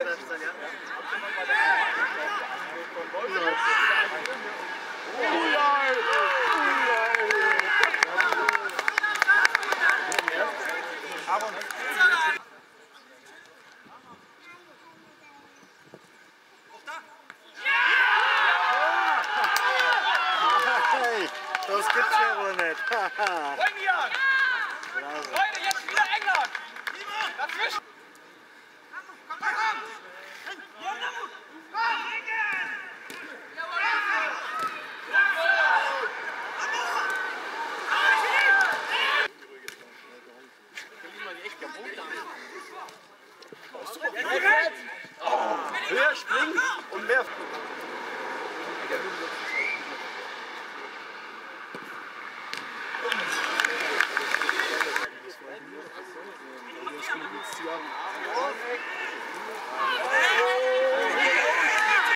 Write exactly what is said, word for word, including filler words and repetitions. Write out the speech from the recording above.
Das gibt's ja wohl nicht. Haha. Leute, jetzt wieder England! Dazwischen!